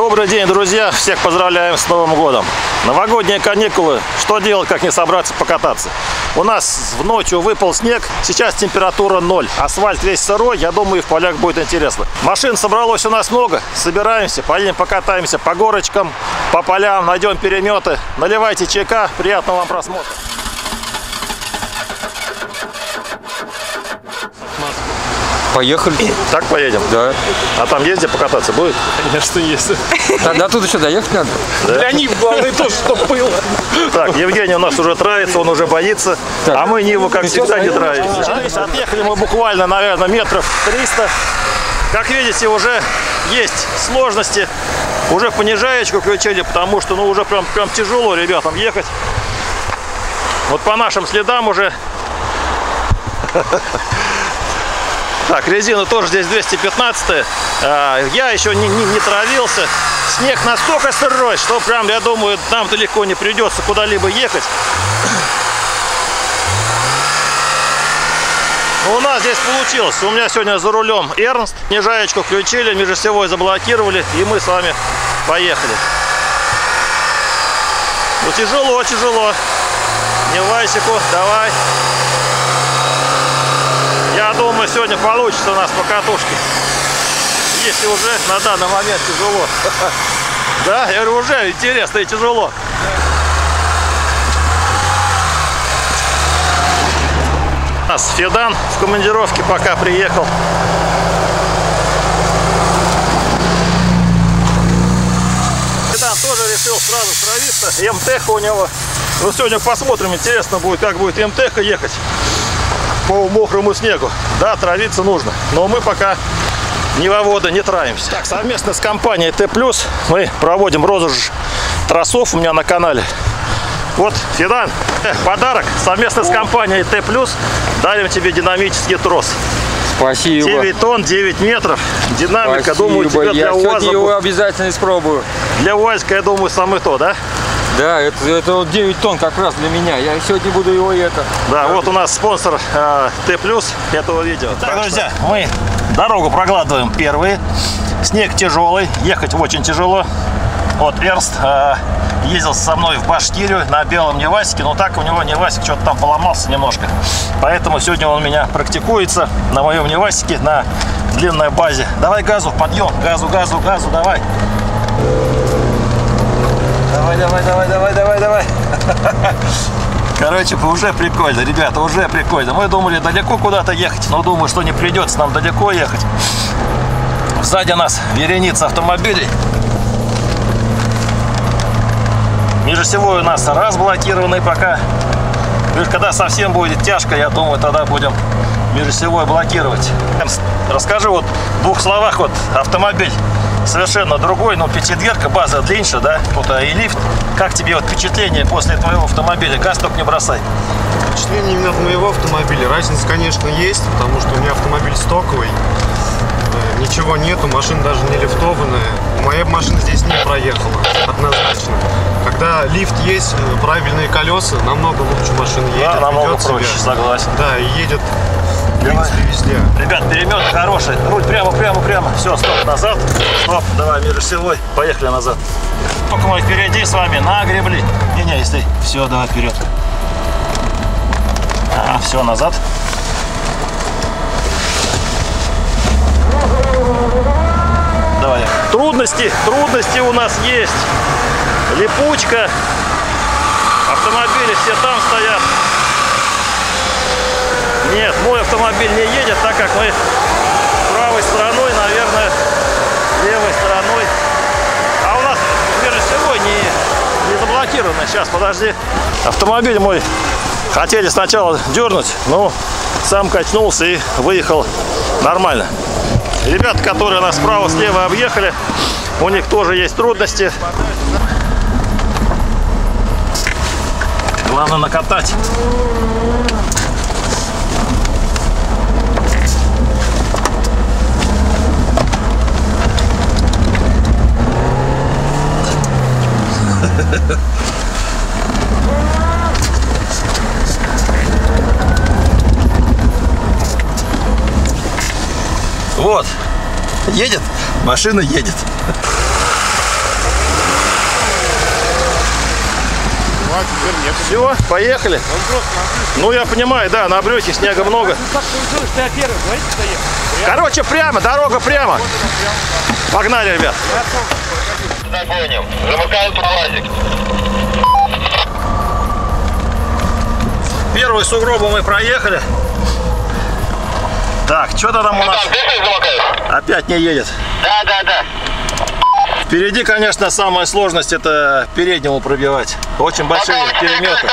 Добрый день, друзья! Всех поздравляем с Новым годом! Новогодние каникулы. Что делать, как не собраться покататься? У нас в ночью выпал снег. Сейчас температура 0. Асфальт весь сырой. Я думаю, в полях будет интересно. Машин собралось у нас много. Собираемся, поедем покатаемся по горочкам, по полям, найдем переметы. Наливайте чайка. Приятного вам просмотра. Поехали. Так поедем? Да. А там есть где покататься будет? Конечно, есть. Тогда тут еще доехать надо. Да? Для них главное то, что было. Так, Евгений у нас уже травится, он уже боится. Так. А мы Ниву, как всегда, не травимся. Отъехали мы буквально, наверное, метров 300. Как видите, уже есть сложности. Уже понижаечку включили, потому что ну уже прям тяжело ребятам ехать. Вот по нашим следам уже... Так, резина тоже здесь 215. Я еще не травился. Снег настолько сырой, что прям, я думаю, нам далеко не придется куда-либо ехать. Но у нас здесь получилось. У меня сегодня за рулем Эрнст. Снижаечку включили, межосевой заблокировали, и мы с вами поехали. Ну, тяжело, тяжело. Невасику, давай. Я думаю, сегодня получится у нас покатушки. Если уже на данный момент тяжело. Да, я говорю, уже интересно и тяжело. У нас Федан в командировке пока приехал. Федан тоже решил сразу травиться. МТХ у него. Ну, сегодня посмотрим, интересно будет, как будет МТХ ехать по мокрому снегу. Да, травиться нужно, но мы пока нивоводы не травимся. Так, совместно с компанией Т-Плюс мы проводим розыгрыш тросов у меня на канале. Вот, Федан, подарок. Совместно с компанией Т-Плюс дарим тебе динамический трос. Спасибо. 9 тонн, 9 метров. Динамика, спасибо. Думаю, тебе для УАЗа... Я его обязательно испробую. Для УАЗика, я думаю, самое то, да? Да, это вот 9 тонн как раз для меня. Я сегодня буду его Да, вот у нас спонсор Т+ этого видео. Так, друзья, мы дорогу прокладываем первые. Снег тяжелый, ехать очень тяжело. Вот Эрнст ездил со мной в Башкирию на белом Невасике, но так у него Невасик что-то там поломался немножко. Поэтому сегодня он у меня практикуется на моем Невасике на длинной базе. Давай газу, подъем, газу, газу, газу, давай. Давай. Короче, уже прикольно, ребята, уже прикольно. Мы думали далеко куда-то ехать, но думаю, что не придется нам далеко ехать. Сзади нас вереница автомобилей. Межосевой у нас разблокированный пока. Когда совсем будет тяжко, я думаю, тогда будем межосевой блокировать. Расскажи вот в двух словах вот автомобиль. Совершенно другой, но пятидверка, база длиннее, да, тут и лифт. Как тебе вот впечатление после твоего автомобиля? Газ только не бросай. Впечатление именно от моего автомобиля. Разница, конечно, есть, потому что у меня автомобиль стоковый. Ничего нету, машина даже не лифтованная. Моя машина здесь не проехала, однозначно. Когда лифт есть, правильные колеса, намного лучше машина едет. Да, намного проще, согласен. Да, и едет... Везде. Ребят, перемет хороший. Руль прямо. Все, стоп, назад. Стоп, давай, межосевой. Поехали назад. Только мы впереди с вами нагребли. Не, если. Все, давай вперед. А, все, назад. Давай. Трудности у нас есть. Липучка. Автомобили все там стоят. Нет, мой автомобиль не едет, так как мы правой стороной, наверное, левой стороной. А у нас межосевой не заблокировано. Сейчас, подожди. Автомобиль мой хотели сначала дернуть, но сам качнулся и выехал нормально. Ребята, которые нас справа-слева объехали, у них тоже есть трудности. Главное накатать. Вот, едет, машина едет. А теперь нет. Все, поехали. Ну я понимаю, да, на обрёке снега много. Короче, прямо, дорога прямо. Погнали, ребят. Догоним. Замыкаем УАЗик. Первую сугробу мы проехали. Так, что-то там у нас. Опять не едет. Да, да, да. Впереди, конечно, самая сложность — это переднего пробивать. Очень большие переметы.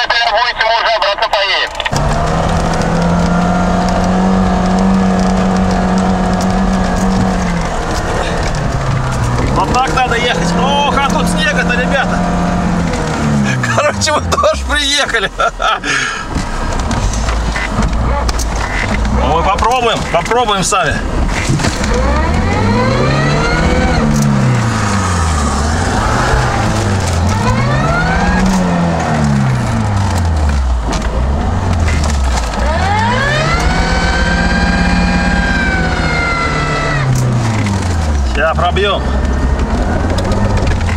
Вот так надо ехать. Ох, а тут снега-то, ребята. Короче, мы тоже приехали. Ну, мы попробуем сами. Сейчас пробьем.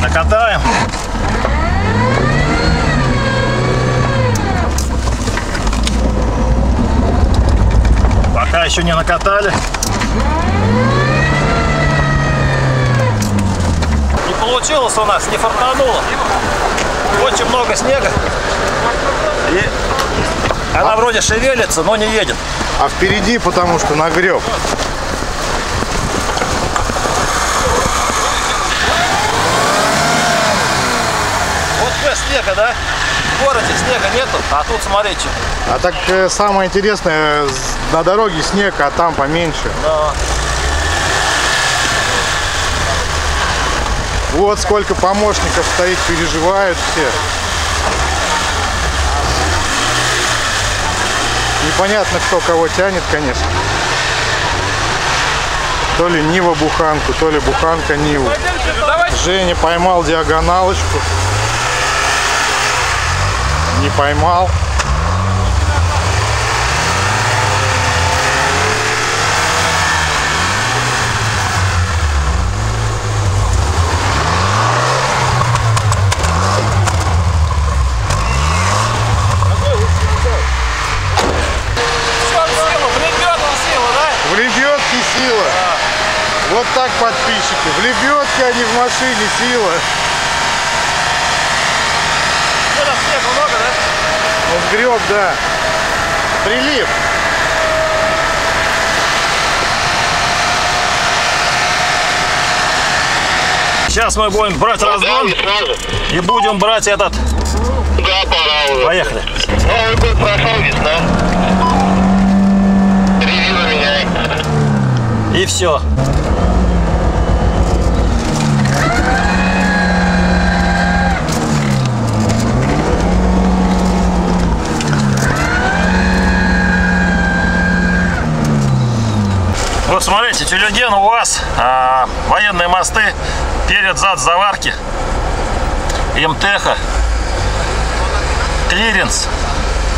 Накатаем. Пока еще не накатали. Не получилось у нас, не фартануло. Очень много снега. И она вроде шевелится, но не едет. А впереди, потому что нагреб. Снега, да? В городе снега нету, а тут смотрите. А так самое интересное, на дороге снег, а там поменьше. Да. Вот сколько помощников стоит, переживают все. Непонятно, кто кого тянет, конечно. То ли Нива буханку, то ли буханка Ниву. Женя поймал диагоналочку. Не поймал. В лебедке сила, да? Вот так, подписчики. В лебедке, а не в машине сила. Греб, да. Прилив. Сейчас мы будем брать разгон и будем брать этот. Да, пора уже. Поехали. Новый год прошел, весна. Ревизор меняй. И все. Вот смотрите, тюлюден у вас, военные мосты, перед-зад заварки, МТХ, клиренс,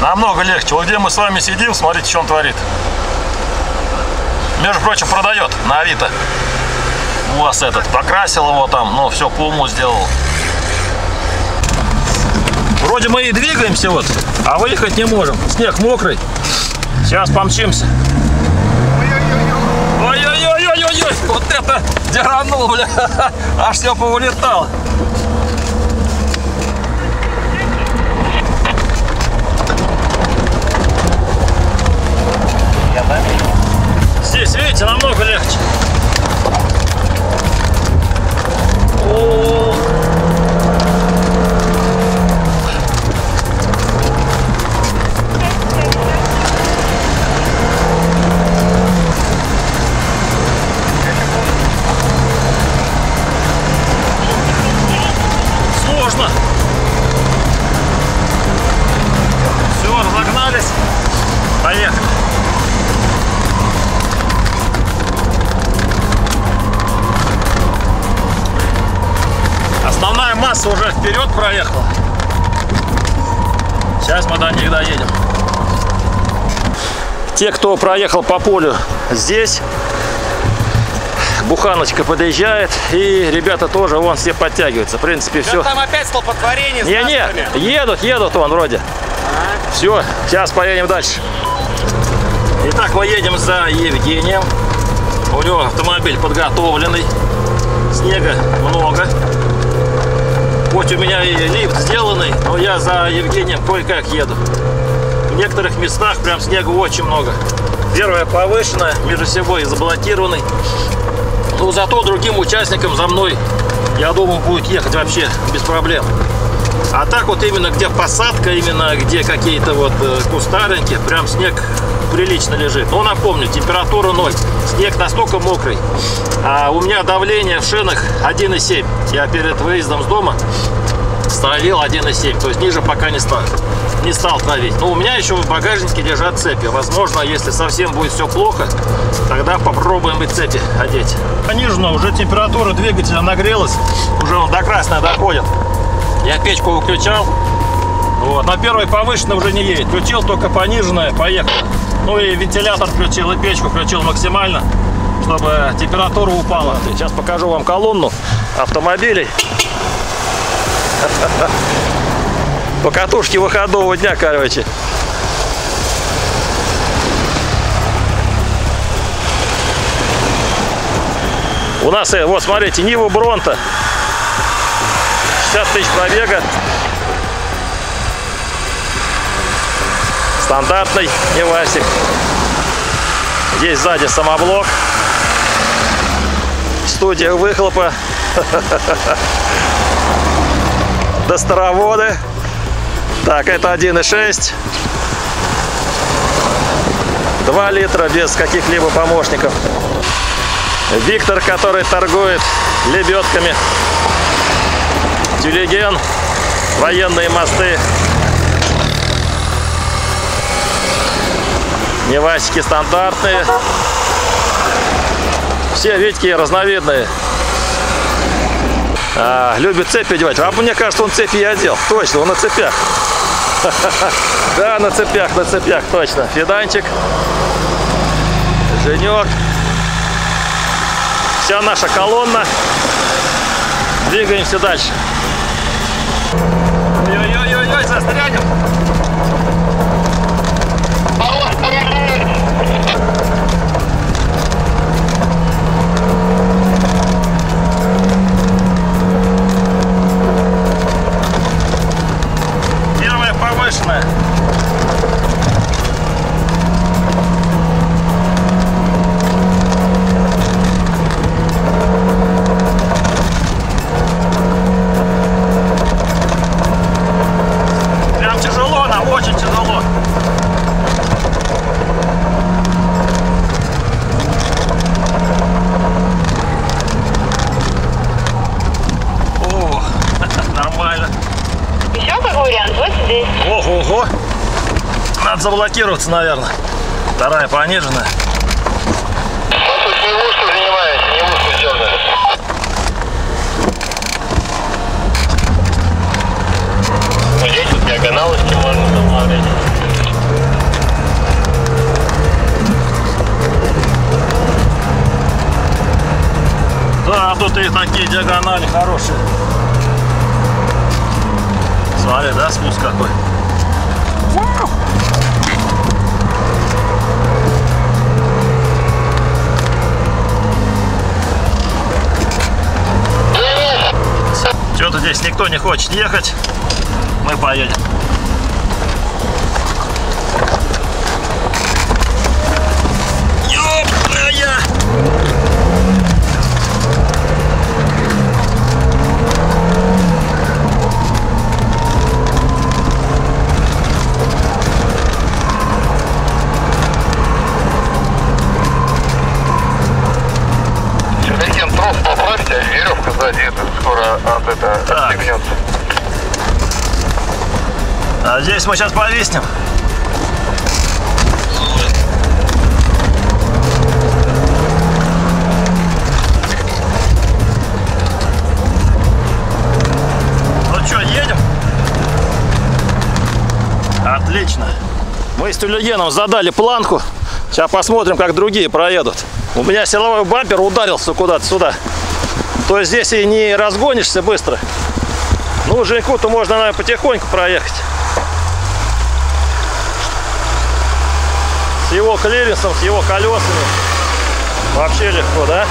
намного легче. Вот где мы с вами сидим, смотрите, что он творит. Между прочим, продает на Авито. У вас этот, покрасил его там, ну все по уму сделал. Вроде мы и двигаемся вот, а выехать не можем. Снег мокрый, сейчас помчимся. Вот это деранул, бля, аж все повылетало. Здесь, видите, намного легче. О-о-о. Уже вперед проехала. Сейчас мы до них доедем. Те, кто проехал по полю здесь, буханочка подъезжает, и ребята тоже вон все подтягиваются. В принципе, все. Там опять столпотворение с нашими. Едут вон вроде. Все, сейчас поедем дальше. Итак, мы едем за Евгением. У него автомобиль подготовленный. Снега много. Хоть у меня и лифт сделанный, но я за Евгением кое-как еду. В некоторых местах прям снега очень много. Первая повышенная, межосевой заблокированный. Но зато другим участникам за мной, я думаю, будет ехать вообще без проблем. А так вот именно где посадка, именно где какие-то вот кустаринки, прям снег прилично лежит. Но напомню, температура 0, снег настолько мокрый. А у меня давление в шинах 1,7. Я перед выездом с дома становил 1,7, то есть ниже пока не стал становить. Но у меня еще в багажнике лежат цепи. Возможно, если совсем будет все плохо, тогда попробуем и цепи одеть. Понижена, уже температура двигателя нагрелась, уже он до красной доходит. Я печку выключал, вот. На первой повышенной уже не едет, включил только пониженное, поехал. Ну и вентилятор включил, и печку включил максимально, чтобы температура упала. Сейчас покажу вам колонну автомобилей. Покатушки выходного дня, короче. У нас, вот смотрите, Нива Бронта. 50 тысяч пробега. Стандартный Невасик. Здесь сзади самоблок. Студия выхлопа. Дастероводы. Так, это 1,6. 2 литра без каких-либо помощников. Виктор, который торгует лебедками. Тюлеген, военные мосты. Невасики стандартные. Все витьки разновидные. Любит цепи одевать. А мне кажется, он цепи и одел. Точно, он на цепях. Да, на цепях, точно. Фиданчик. Женек. Вся наша колонна. Двигаемся дальше. Ой-ой-ой, застрянем. Первая повышенная. Заблокироваться, наверное. Вторая пониженная. Здесь вот диагоналочки можно заплавлять. Да, тут и такие диагонали хорошие. Смотри, да, спуск какой. Что-то здесь никто не хочет ехать. Мы поедем. А здесь мы сейчас повиснем. Ну что, едем? Отлично. Мы с Тюлегеном задали планку. Сейчас посмотрим, как другие проедут. У меня силовой бампер ударился куда-то сюда. То есть здесь и не разгонишься быстро. Ну, Женьку-то можно, наверное, потихоньку проехать. С его клиренсом, с его колесами. Вообще легко, да?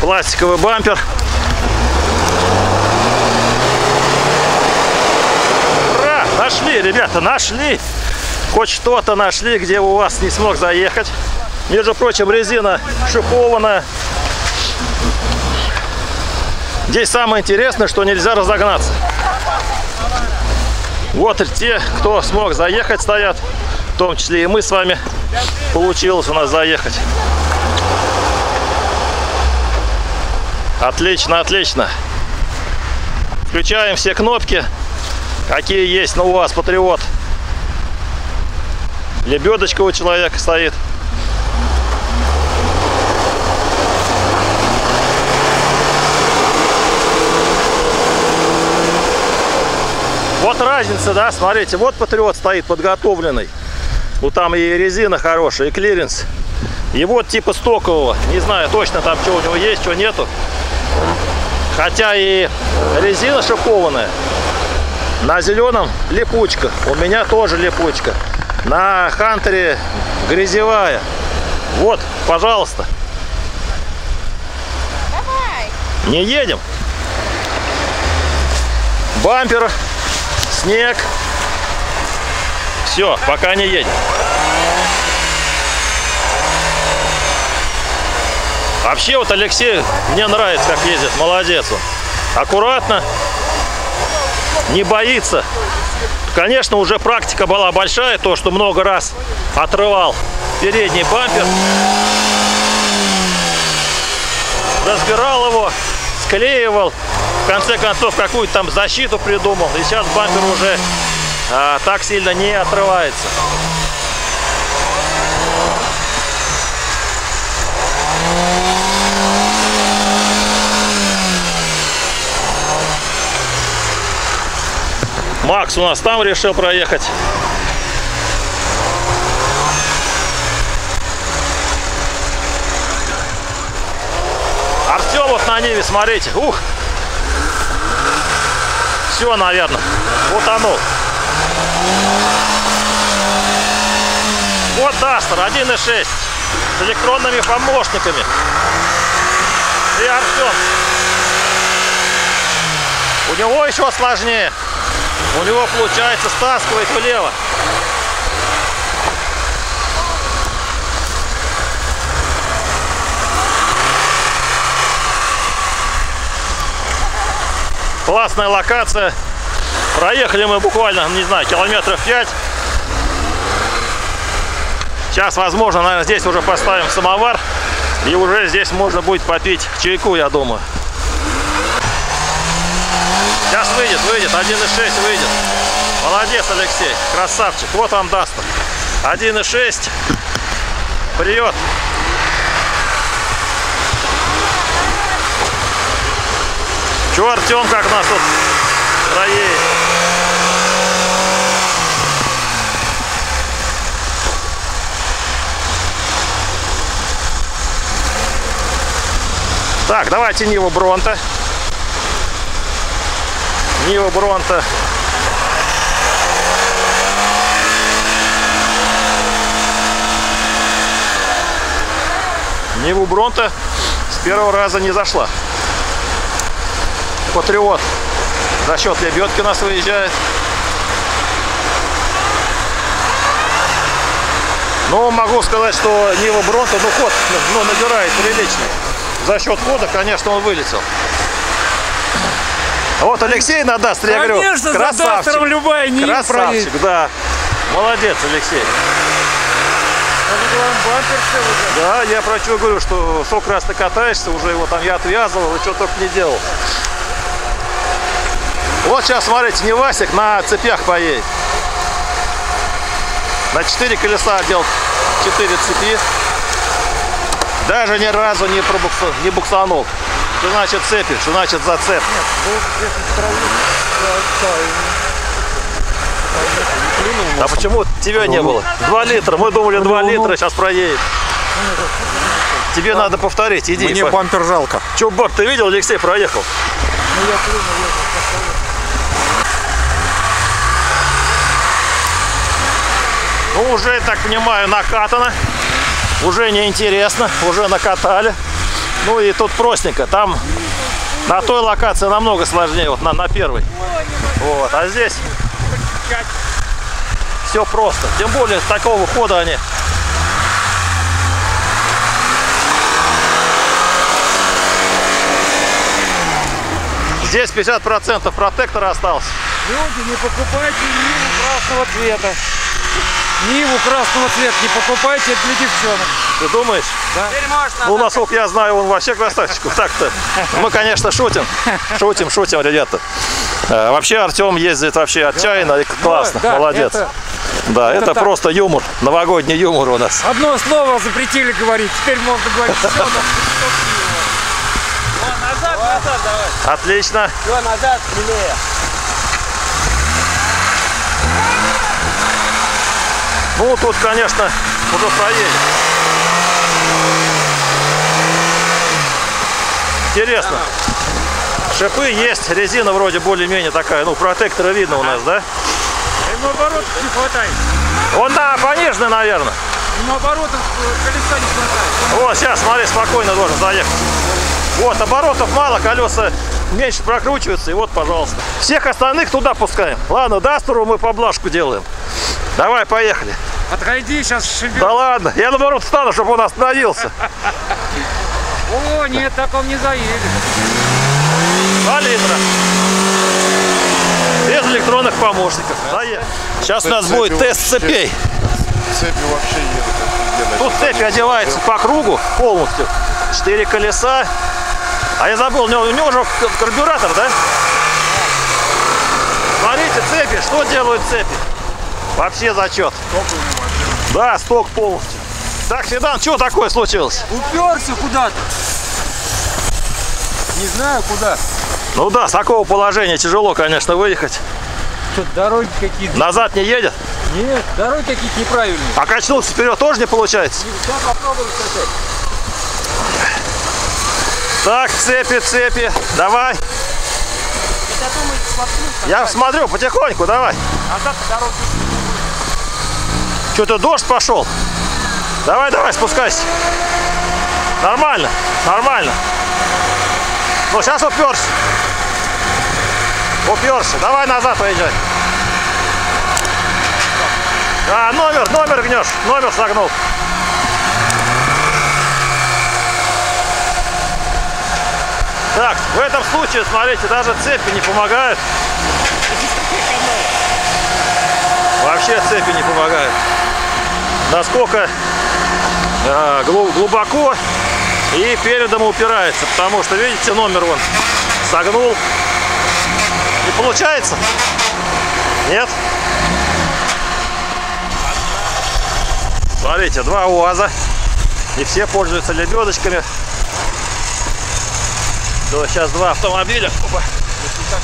Пластиковый бампер. Ура! Нашли, ребята, нашли! Хоть что-то нашли, где у вас не смог заехать. Между прочим, резина шипованная. Здесь самое интересное, что нельзя разогнаться. Вот те, кто смог заехать, стоят. В том числе и мы с вами. Получилось у нас заехать. Отлично, отлично. Включаем все кнопки, какие есть на УАЗ Патриот. Лебедочка у человека стоит. Вот разница, да, смотрите, вот Патриот стоит подготовленный. Вот там и резина хорошая, и клиренс. И вот типа стокового, не знаю точно там, что у него есть, что нету. Хотя и резина шипованная. На зеленом липучка, у меня тоже липучка. На Хантере грязевая. Вот, пожалуйста. Давай. Не едем. Бампер. Снег. Все, пока не едем. Вообще вот Алексей мне нравится, как ездит. Молодец он. Аккуратно. Не боится. Конечно, уже практика была большая. То, что много раз отрывал передний бампер. Разбирал его. Склеивал. В конце концов, какую-то там защиту придумал. И сейчас бампер уже так сильно не отрывается. Макс у нас там решил проехать. Артем вот на Ниве, смотрите. Ух! Все, наверное. Вот оно. Вот Дастер 1.6 с электронными помощниками. И Артем. У него еще сложнее. У него получается стаскивает влево. Классная локация. Проехали мы буквально, не знаю, километров 5. Сейчас, возможно, наверное, здесь уже поставим самовар. И уже здесь можно будет попить чайку, я думаю. Сейчас выйдет, выйдет, 1.6 выйдет. Молодец, Алексей, красавчик. Вот вам Дастер. 1.6. Привет. Че, Артем, как нас тут проедет? Так, давайте Нива Бронта. Нива Бронта. Нива Бронта с первого раза не зашла. Патриот за счет лебедки у нас выезжает. Но могу сказать, что Нива Бронта, ну, ход, ну, набирает приличный. За счет хода, конечно, он вылетел. Вот Алексей на Дастере, я говорю, красавчик. Любая Нива красавчик, проедет. Да. Молодец, Алексей. Да, я про чего говорю, что сколько раз ты катаешься, уже его там я отвязывал и что только не делал. Вот сейчас, смотрите, Невасик на цепях поедет. На 4 колеса делал 4 цепи. Даже ни разу не буксанул. Что значит цепи? Что значит зацеп? А почему тебя не было? 2 литра, мы думали 2 литра, сейчас проедет. Тебе надо повторить, иди. Мне бампер жалко. Че, борт, ты видел, Алексей проехал? Ну я плюнул, ну уже, так понимаю, накатано. Уже неинтересно, уже накатали. Ну и тут простенько, там на той локации намного сложнее, вот на первой. Вот, а здесь все просто. Тем более с такого хода они. Здесь 50% протектора осталось. Люди, не покупайте Ниву красного цвета. Ниву красного цвета не покупайте, это для девчонок. Ты думаешь? Да. Ну, насколько я знаю, он вообще красавчик. Так-то. Мы, конечно, шутим. Шутим, ребята. Вообще Артем ездит вообще отчаянно и классно. Да, молодец. Да, это просто юмор. Новогодний юмор у нас. Одно слово запретили говорить. Теперь можно говорить все. Назад, давай. Отлично. Все, назад, смелее. Ну, тут, конечно, уже проедет. Интересно. Шипы есть, резина вроде более-менее такая. Ну, протектора видно у нас, да? И наоборот, не хватает. Вон, да, пониженная, наверное. И наоборот, колеса не хватает. Вот, сейчас, смотри, спокойно должен заехать. Вот, оборотов мало, колеса меньше прокручиваются, и вот, пожалуйста. Всех остальных туда пускаем. Ладно, Дастеру мы поблажку делаем. Давай, поехали. Отойди, сейчас шибёт. Да ладно, я наоборот встану, чтобы он остановился. О, нет, так он не заедет. 2 литра. Без электронных помощников. Сейчас у нас будет тест цепей. Цепи вообще едут. Тут цепи одеваются по кругу полностью. 4 колеса. А я забыл, у него уже карбюратор, да? Смотрите, цепи, что делают цепи? Вообще зачет. Да, сток полностью. Так, седан, что такое случилось? Уперся куда-то. Не знаю куда. Ну да, с такого положения тяжело, конечно, выехать. Что-то дороги какие-то. Назад не едет? Нет, дороги какие-то неправильные. А качнуться вперед тоже не получается? Да, попробуем качать. Так, цепи, давай. Я смотрю, потихоньку, давай. Что-то дождь пошел. Давай, спускайся. Нормально. Ну, сейчас уперся. Давай назад поезжай. А, номер гнешь, номер согнул. Так, в этом случае, смотрите, даже цепи не помогают. Вообще цепи не помогают. Насколько глубоко и передом упирается. Потому что, видите, номер вон согнул. Не получается? Нет? Смотрите, 2 УАЗа. И все пользуются лебедочками. Сейчас 2 автомобиля. Опа.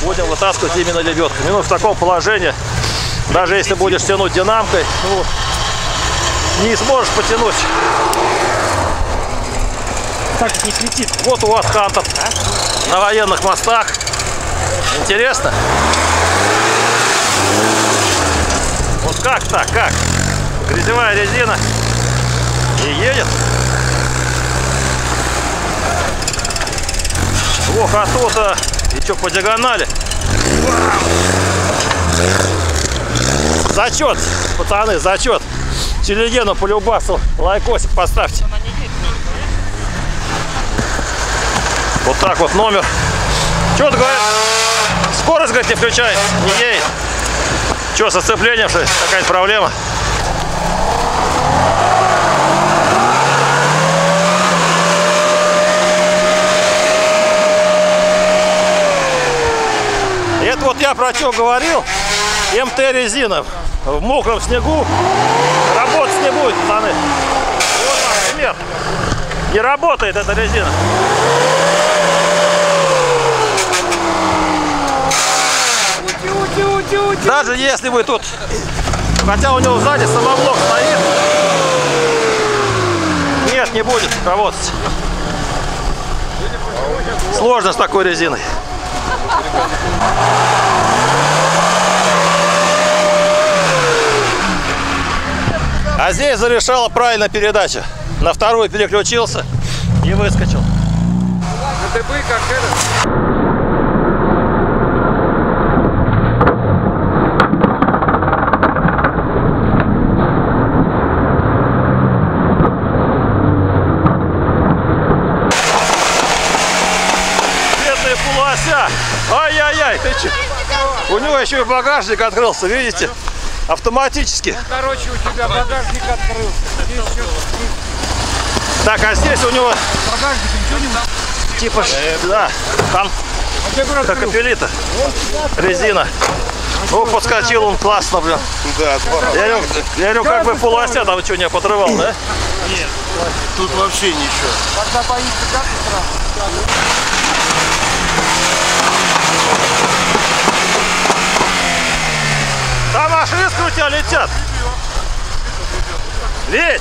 Будем вытаскивать именно лебедками. Ну, в таком положении, даже если будешь тянуть динамкой, ну, не сможешь потянуть. Так не кричит. Вот у вас Хантер на военных мостах. Интересно? Вот как так? Как? Грязевая резина и едет. Ох, а тут-то еще по диагонали. Зачет, пацаны, зачет. Телегену полюбасу, лайкосик поставьте. Вот так вот номер. Че ты говоришь? Скорость, говорит, не включает, не едет. Че, со сцеплением, что ли? Какая-то проблема. Это вот я про что говорил, МТ-резина в мокром снегу работать не будет, пацаны. Вот, например, не работает эта резина. Даже если вы тут, хотя у него сзади самоблок стоит, нет, не будет руководства. Сложно с такой резиной. А здесь зарешала правильно передача. На вторую переключился и выскочил. Бедная полуося. Ай-яй-яй, ты че? У него еще и багажник открылся, видите? Автоматически. Ну, короче, у тебя багажник открылся. Так, а здесь у него типа, да, там как апеллита, резина. Ну, подскочил он классно, блин. Я говорю, как бы полуося там что не подрывал, да? Нет, тут вообще ничего. Когда боится, как там аж искры у тебя летят. Ведь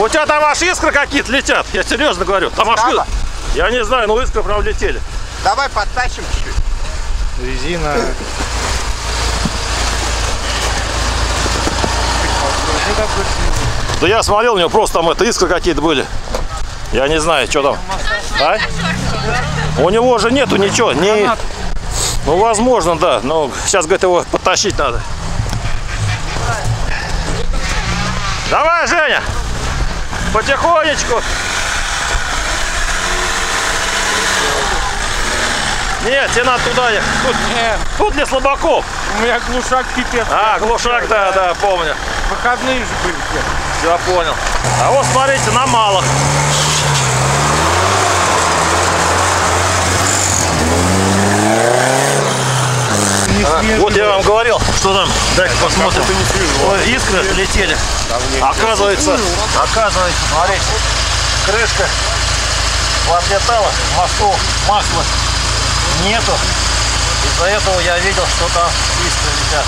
у тебя там аж искры какие-то летят. Я серьезно говорю. Там аж искры. Я не знаю, но искры прям летели. Давай подтащим чуть-чуть. Резина. Да я смотрел, у него просто там это искры какие-то были. Я не знаю, что там. А? У него же нету ничего. Не... Ну, возможно, да. Но сейчас, говорит, его подтащить надо. Давай, Женя! Потихонечку! Нет, тебе надо туда ехать. Тут для слабаков. У меня глушак пипец. А, глушак, да, да, помню. Выходные же были. Все, понял. А вот смотрите, на малых. Вот я вам говорил, что там, дайте посмотрим. Ой, искры летели. Оказывается, смотрите, крышка подлетала, масла нету. Из-за этого я видел, что там искры летят.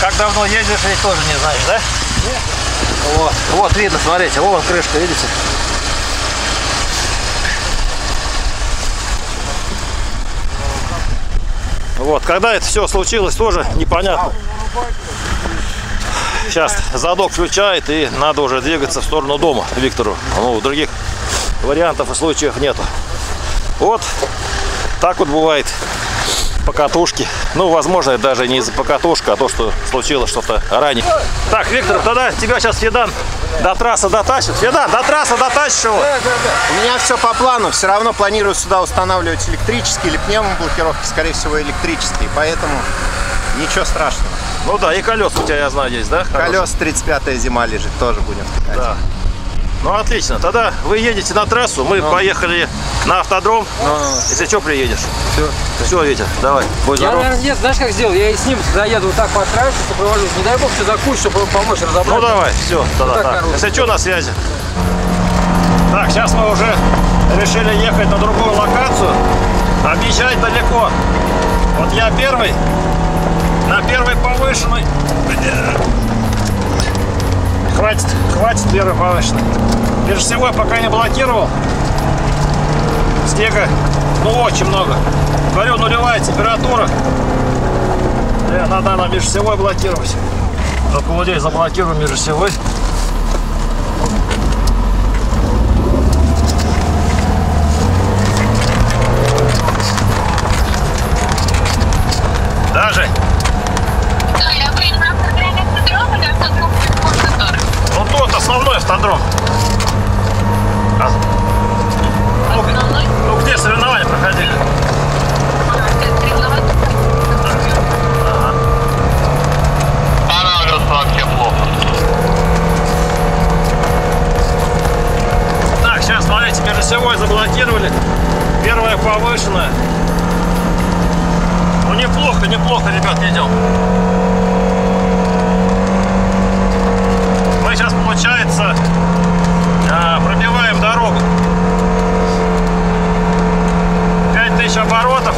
Как давно ездишь, ведь тоже не знаешь, да? Вот, вот видно, смотрите, вон крышка, видите? Вот, когда это все случилось, тоже непонятно. Сейчас задок включает, и надо уже двигаться в сторону дома Виктору. Ну, других вариантов и случаев нету. Вот так вот бывает покатушки. Ну, возможно, это даже не из-за покатушки, а то, что случилось что-то ранее. Так, Виктор, тогда тебя сейчас Федан до трассы дотащит. Федан, до трассы дотащишь его. У меня все по плану. Все равно планирую сюда устанавливать электрические или пневмоблокировки, скорее всего, электрические. Поэтому ничего страшного. Ну да, и колеса у тебя, я знаю, есть, да? Колес 35-я зима лежит, тоже будем втыкать. Да. Ну, отлично. Тогда вы едете на трассу, мы поехали на автодром. Если что, приедешь. Все. Все, Витя, давай. Будь здоров. Я, наверное, нет, знаешь, как сделал? Я и с ним заеду вот так по трассе, сопровожу. Не дай бог, все закусь, чтобы помочь разобраться. Ну, давай, все. Тогда, вот так. Если что, на связи. Так, сейчас мы уже решили ехать на другую локацию. Объезжать далеко. Вот я первый. На первой повышенной. Хватит первой повышенной. Прежде всего, я пока не блокировал. Снега, ну, очень много. Говорю, нулевая температура. И надо на межсевой блокировать. Только вот здесь заблокирую межсевой. Даже. Ну, тот основной автодром. Ну, где соревнования проходили? Вообще плохо. Так, сейчас, смотрите, межсевой заблокировали. Первая повышенная. Ну, неплохо, неплохо, ребят, идем. Мы сейчас, получается, пробиваем дорогу. 5000 оборотов.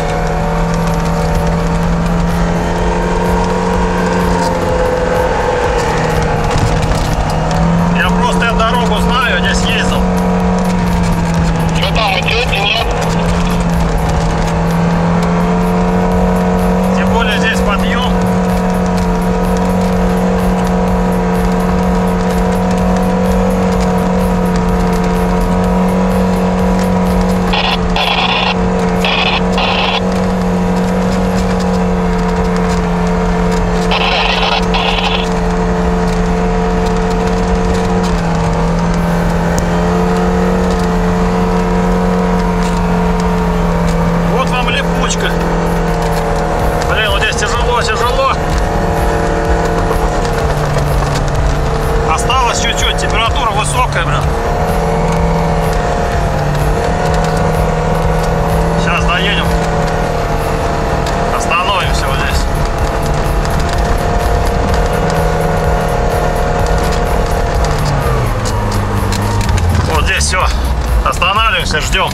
радуемся, ждем.